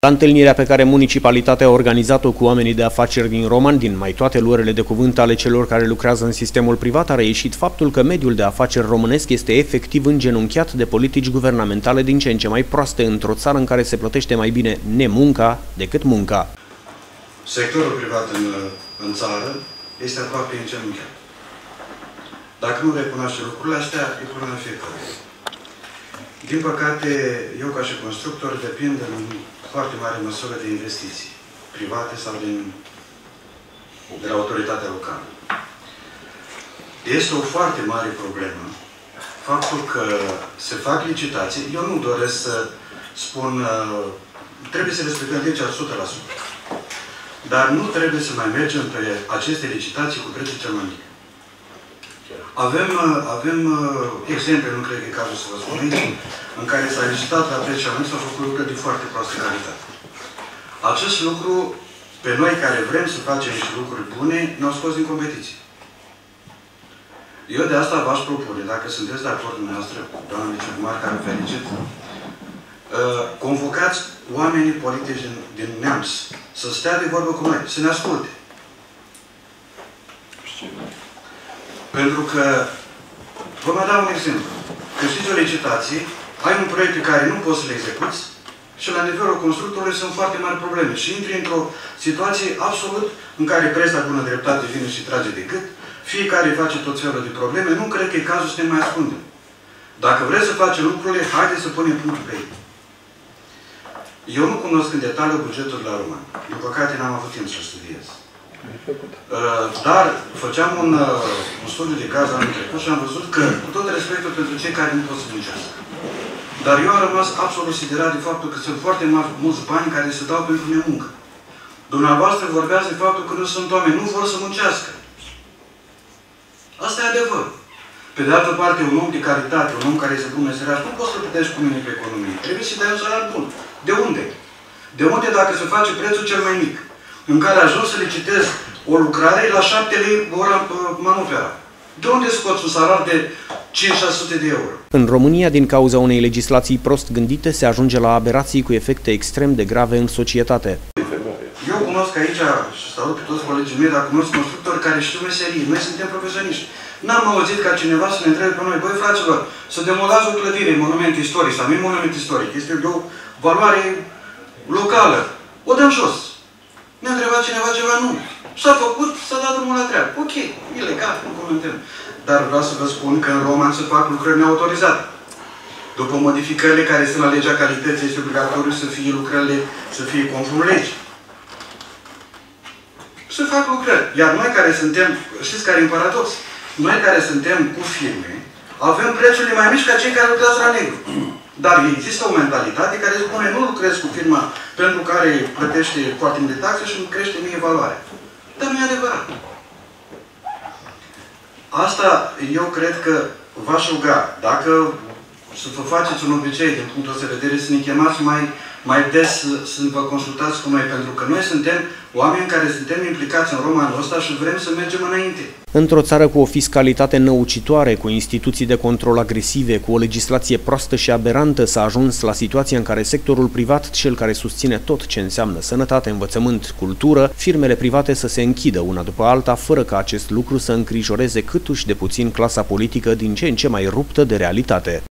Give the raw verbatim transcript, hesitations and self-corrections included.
La întâlnirea pe care municipalitatea a organizat-o cu oamenii de afaceri din Roman, din mai toate luările de cuvânt ale celor care lucrează în sistemul privat, a reieșit faptul că mediul de afaceri românesc este efectiv îngenunchiat de politici guvernamentale din ce în ce mai proaste într-o țară în care se plătește mai bine nemunca decât munca. Sectorul privat în, în țară este aproape îngenunchiat. Dacă nu recunoaște lucrurile astea, e problema fiecare. Din păcate, eu ca și constructor depind în foarte mare măsură de investiții private sau din, de la autoritatea locală. Este o foarte mare problemă faptul că se fac licitații. Eu nu doresc să spun, trebuie să respectăm legea o sută la sută. Dar nu trebuie să mai mergem pe aceste licitații cu prețul cel mai mic. Avem, avem exemple, nu cred că e cazul să vă spun, în care s-a licitat la preț cel mai mic, s-au făcut lucruri de foarte proastă calitate. Acest lucru, pe noi care vrem să facem niște lucruri bune, ne-au scos din competiție. Eu de asta v-aș propune, dacă sunteți de acord dumneavoastră, doamna viceprimar, care vă felicit, convocați oamenii politici din, din Neamț să stea de vorbă cu noi, să ne asculte. Pentru că, vă mai dau un exemplu. Câștigi o licitație, ai un proiect pe care nu poți să-l execuți și la nivelul constructorului sunt foarte mari probleme și intri într-o situație absolut în care presa bună dreptate vine și trage de gât, fiecare face tot felul de probleme, nu cred că e cazul să ne mai ascundem. Dacă vreți să facem lucrurile, haideți să punem punctul pe ei. Eu nu cunosc în detaliu bugetul la Roman. Din păcate, n-am avut timp să studiez. Dar făceam un, un studiu de caz anul trecut și am văzut că, cu tot respectul pentru cei care nu pot să muncească, dar eu am rămas absolut siderat de faptul că sunt foarte mari, mulți bani care se dau pentru nemuncă. Dumneavoastră vorbeați de faptul că nu sunt oameni, nu vor să muncească. Asta e adevăr. Pe de altă parte, un om de caritate, un om care este bun meseriaș, nu poți să plătești cu mine pe economie. Trebuie să-i dai un salar bun. De unde? De unde dacă se face prețul cel mai mic? În care ajung să licitezi o lucrare la șapte lei ora manopera. De unde scoți un salar de cinci sute de euro? În România, din cauza unei legislații prost gândite, se ajunge la aberații cu efecte extrem de grave în societate. Eu cunosc aici, și salut pe toți colegii mei, dar cunosc constructori care știu meserii. Noi suntem profesioniști. N-am auzit ca cineva să ne întrebe pe noi, băi fraților, să demolați o clădire, monument istoric, sau nu e monument istoric, este de o valoare locală. O dăm jos. Ne-a întrebat cineva ceva, nu. S-a făcut, s-a dat drumul la treabă. Ok, e legal, nu comentăm. Dar vreau să vă spun că în Roman se fac lucrări neautorizate. După modificările care sunt la legea calității, este obligatoriu să fie lucrările, să fie conform legii. Se fac lucrări. Iar noi care suntem, știți care e un paradox? Noi care suntem cu firme, avem prețurile mai mici ca cei care lucrează la negru. Dar există o mentalitate care spune, nu lucrez cu firma pentru care plătește foarte multe taxe și îmi crește mie valoarea. Dar nu e adevărat. Asta eu cred că v-aș ruga, dacă să vă faceți un obicei din punctul ăsta de vedere, să ne chemați mai, mai des, să vă consultați cu noi, pentru că noi suntem oameni care suntem implicați în Romanul ăsta și vrem să mergem înainte. Într-o țară cu o fiscalitate năucitoare, cu instituții de control agresive, cu o legislație proastă și aberantă, s-a ajuns la situația în care sectorul privat, cel care susține tot ce înseamnă sănătate, învățământ, cultură, firmele private să se închidă una după alta, fără ca acest lucru să îngrijoreze câtuși de puțin clasa politică din ce în ce mai ruptă de realitate.